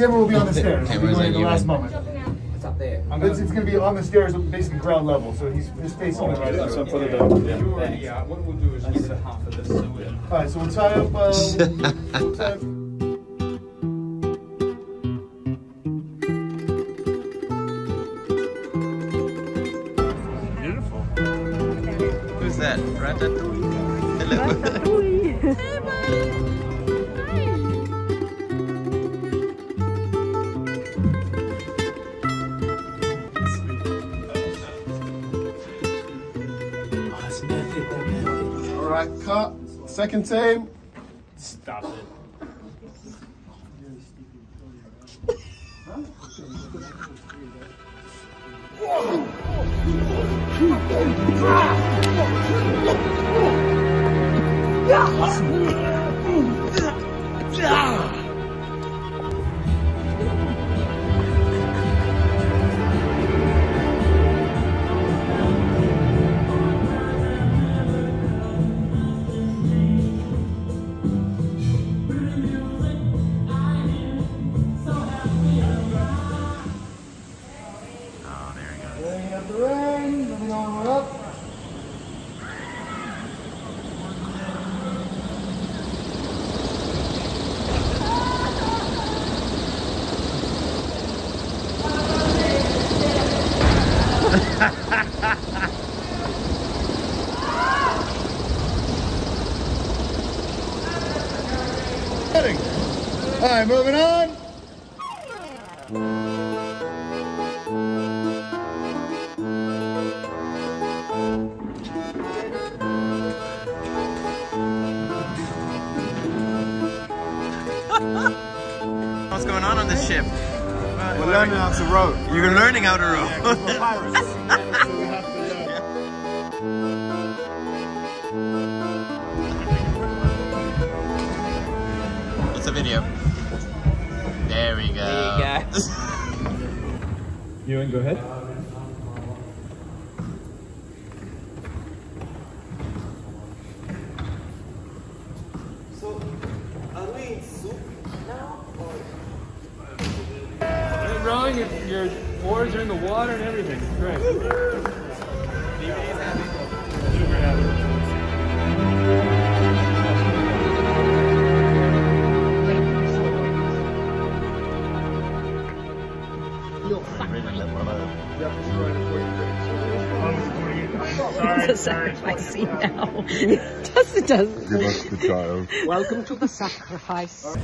camera will be on the stairs. We'll be going at the last moment. It's up there. It's going to be on the stairs, basically ground level. So his face is right up. So further down. Yeah. What we'll do is give it a half of this. All right. So we'll tie up. We'll tie up. Beautiful. Who's that? Brandon? Hello. Hey, buddy. Alright, cut. Second time. Stop it. All right, moving on. What's going on this ship? We're learning how to row. You're learning how to row. We're pirates. So we have to learn. Yeah. That's a video. There we go. There you go. Ewan, go ahead. So, are we in soup now? You're rowing your oars are in the water and everything. Great. DVD's happy. Super happy. The sacrifice now. Yes, it does. Give us the child. Welcome to the sacrifice. Pull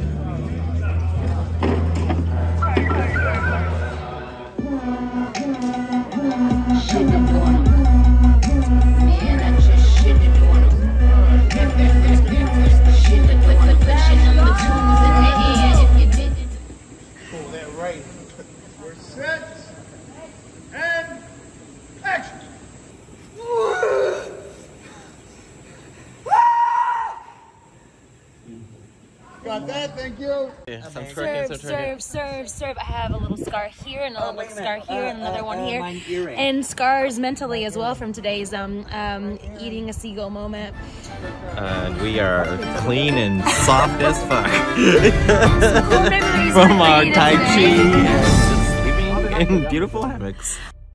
that right. We're set. And action. Got that, thank you. Yeah, okay. Serve. I have a little scar here and a little scar here and another one here. And scars mentally as well from today's eating a seagull moment. And we are clean and soft as fuck. Cool memories from our Tai Chi. Just sleeping in beautiful hammocks.